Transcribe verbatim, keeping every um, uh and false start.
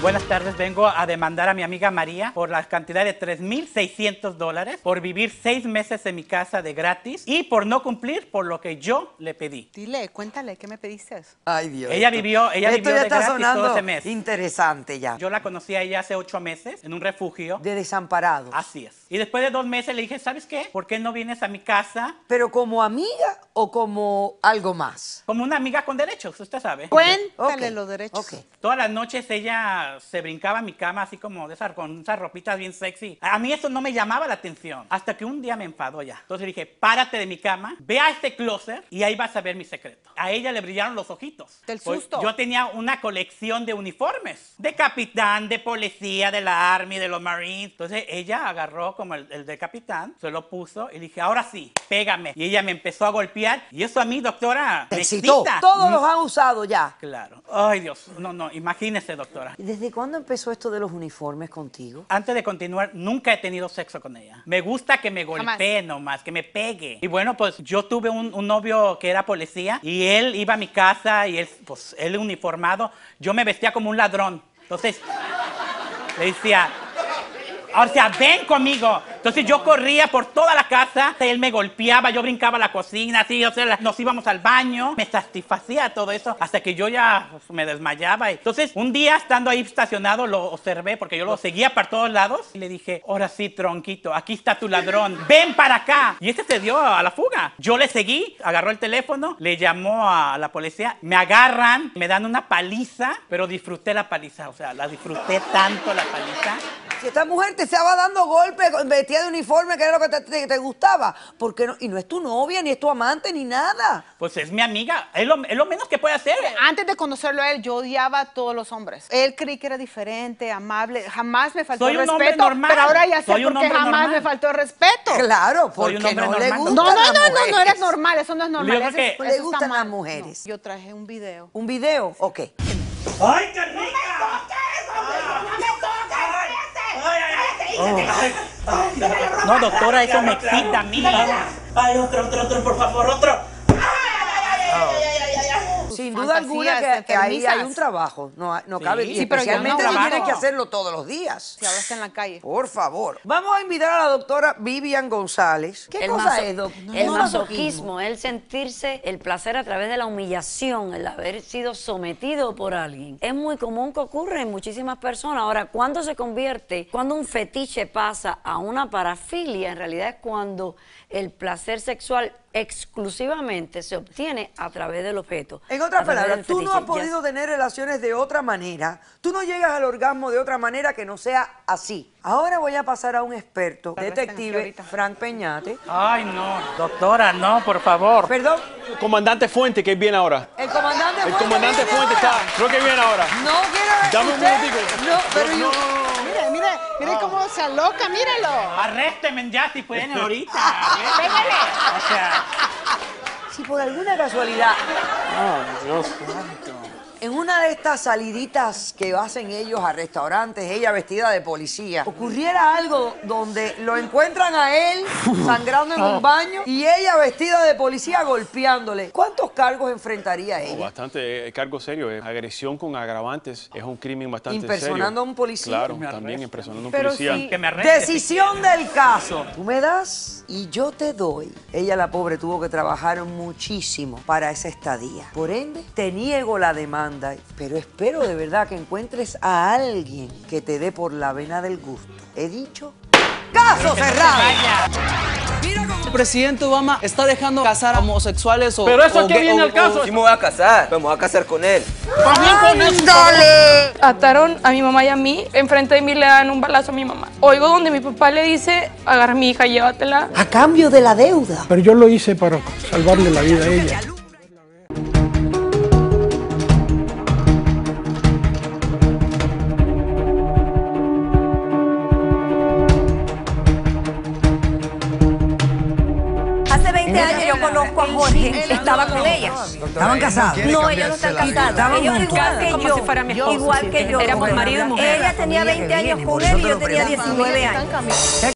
Buenas tardes, vengo a demandar a mi amiga María por la cantidad de tres mil seiscientos dólares, por vivir seis meses en mi casa de gratis y por no cumplir por lo que yo le pedí. Dile, cuéntale, ¿qué me pediste? Ay, Dios. Ella vivió, ella vivió de gratis todo ese mes. Interesante ya. Yo la conocí a ella hace ocho meses en un refugio. De desamparados. Así es. Y después de dos meses le dije, ¿sabes qué? ¿Por qué no vienes a mi casa? ¿Pero como amiga o como algo más? Como una amiga con derechos, usted sabe. Cuéntale okay. los derechos. Okay. Todas las noches ella se brincaba en mi cama así como de esas, con esas ropitas bien sexy. A mí eso no me llamaba la atención, hasta que un día me enfadó ya. Entonces dije, párate de mi cama, ve a este closet y ahí vas a ver mi secreto. A ella le brillaron los ojitos. Del susto. Pues yo tenía una colección de uniformes, de capitán, de policía, de la Army, de los Marines. Entonces ella agarró como el, el de capitán, se lo puso y dije, ahora sí, pégame. Y ella me empezó a golpear y eso a mí, doctora, me excitó. Todos los han usado ya. Claro. Ay, Dios, no, no, imagínese, doctora. ¿Desde cuándo empezó esto de los uniformes contigo? Antes de continuar, nunca he tenido sexo con ella. Me gusta que me golpee nomás, que me pegue. Y bueno, pues yo tuve un, un novio que era policía y él iba a mi casa y él, pues, él uniformado, yo me vestía como un ladrón. Entonces, le decía, o sea, ven conmigo. Entonces yo corría por toda la casa, él me golpeaba, yo brincaba a la cocina, así, o sea, nos íbamos al baño, me satisfacía todo eso, hasta que yo ya me desmayaba. Entonces un día estando ahí estacionado lo observé, porque yo lo seguía para todos lados, y le dije, ahora sí, tronquito, aquí está tu ladrón, ven para acá. Y este se dio a la fuga. Yo le seguí, agarró el teléfono, le llamó a la policía, me agarran, me dan una paliza, pero disfruté la paliza, o sea, la disfruté tanto la paliza. Si esta mujer te estaba dando golpes, vestía de uniforme, que era lo que te, te, te gustaba, ¿por qué no? Y no es tu novia, ni es tu amante, ni nada. Pues es mi amiga, es lo, es lo menos que puede hacer. Antes de conocerlo a él, yo odiaba a todos los hombres. Él creí que era diferente, amable, jamás me faltó respeto. Soy un hombre normal. Pero ahora ya sé por qué jamás me faltó respeto. Claro, porque no le gusta. No, no, no, no, no eres normal, eso no es normal. Yo creo que le gustan las mujeres. Yo traje un video. ¿Un video? Ok. ¡Ay, qué rica! Oh. Ay, ay, no, doctora, eso claro, me excita claro. a mí. Ay, otro, otro, otro, por favor, otro. Ay, ay, ay, ay, ay, ay, ay. Sin duda alguna que, que ahí hay un trabajo, no, no sí, cabe. Sí, especialmente no, no, tienes que hacerlo todos los días. Si hablaste en la calle. Por favor. Vamos a invitar a la doctora Vivian González. ¿Qué el cosa es, doctora? No, el no masoquismo, el sentirse el placer a través de la humillación, el haber sido sometido por alguien. Es muy común que ocurre en muchísimas personas. Ahora, ¿cuándo se convierte? Cuando un fetiche pasa a una parafilia, en realidad es cuando el placer sexual exclusivamente se obtiene a través del objeto. En otras palabras, tú no has podido tener relaciones de otra manera, tú no llegas al orgasmo de otra manera que no sea así. Ahora voy a pasar a un experto, detective Frank Peñate. Ay, no, doctora, no, por favor. Perdón. Comandante Fuente, que viene ahora. El comandante Fuente. El comandante Fuente está, creo que viene ahora. No quiero ver. Dame un minutico. No, pero yo. Mire, mire, mire cómo se aloca, míralo. Arrésteme ya si pueden ahorita. Pégale. O sea. Si por alguna casualidad. Oh, Dios santo. En una de estas saliditas que hacen ellos a restaurantes, ella vestida de policía, ocurriera algo donde lo encuentran a él sangrando en un baño y ella vestida de policía golpeándole, ¿cuántos cargos enfrentaría ella? Oh, bastante, eh, cargo serio, eh. agresión con agravantes, es un crimen bastante serio. Impersonando a un policía. Claro, también impersonando a un Pero policía. Si que me arreste, decisión del caso. Tú me das y yo te doy. Ella, la pobre, tuvo que trabajar muchísimo para esa estadía. Por ende, te niego la demanda. Pero espero de verdad que encuentres a alguien que te dé por la vena del gusto. He dicho, ¡caso cerrado! El presidente Obama está dejando casar a homosexuales o... Pero eso que viene al caso. Sí me voy a casar, me voy a casar con él. ¡Dale! Ataron a mi mamá y a mí. Enfrente de mí le dan un balazo a mi mamá. Oigo donde mi papá le dice, agarra a mi hija, llévatela. A cambio de la deuda. Pero yo lo hice para salvarle la vida a ella. Estaba con ellas. Estaban casados. No, ellos no están casados. Ellos igual que yo. Igual que yo. Éramos marido y mujer. Ella tenía veinte años con él y yo tenía diecinueve años.